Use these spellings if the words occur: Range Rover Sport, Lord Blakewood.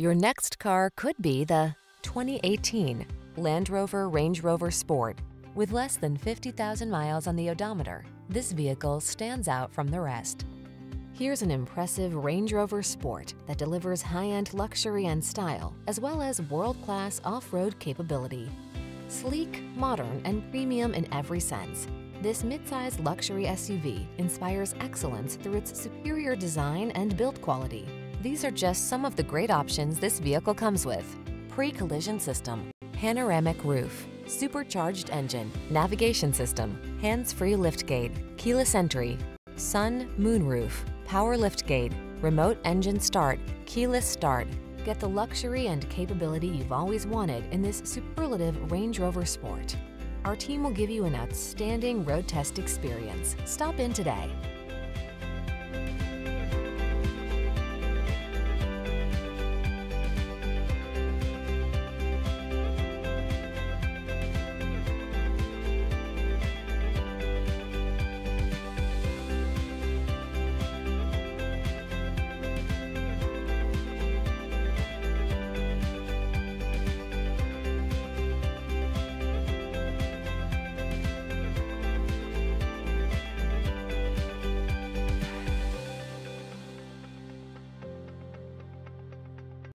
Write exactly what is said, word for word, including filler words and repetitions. Your next car could be the twenty eighteen Land Rover Range Rover Sport. With less than fifty thousand miles on the odometer, this vehicle stands out from the rest. Here's an impressive Range Rover Sport that delivers high-end luxury and style, as well as world-class off-road capability. Sleek, modern, and premium in every sense, this midsize luxury S U V inspires excellence through its superior design and build quality. These are just some of the great options this vehicle comes with: pre-collision system, panoramic roof, supercharged engine, navigation system, hands-free liftgate, keyless entry, sun, moon roof, power liftgate, remote engine start, keyless start. Get the luxury and capability you've always wanted in this superlative Range Rover Sport. Our team will give you an outstanding road test experience. Stop in today.